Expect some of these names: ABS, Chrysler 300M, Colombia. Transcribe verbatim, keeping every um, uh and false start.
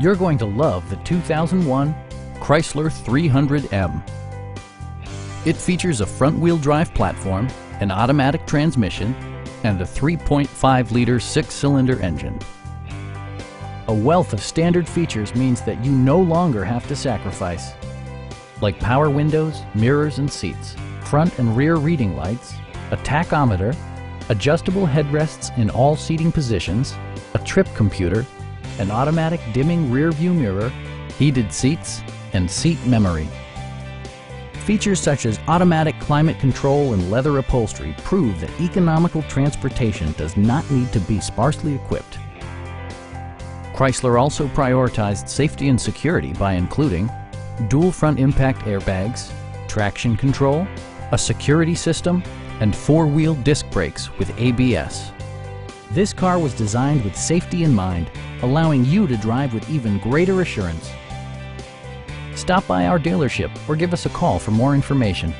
You're going to love the two thousand one Chrysler three hundred M. It features a front-wheel drive platform, an automatic transmission, and a three point five liter six-cylinder engine. A wealth of standard features means that you no longer have to sacrifice, like power windows, mirrors and seats, front and rear reading lights, a tachometer, adjustable headrests in all seating positions, a trip computer, an automatic dimming rear view mirror, heated seats, and seat memory. Features such as automatic climate control and leather upholstery prove that economical transportation does not need to be sparsely equipped. Chrysler also prioritized safety and security by including dual front impact airbags, traction control, a security system, and four-wheel disc brakes with A B S. This car was designed with safety in mind, allowing you to drive with even greater assurance. Stop by our dealership or give us a call for more information.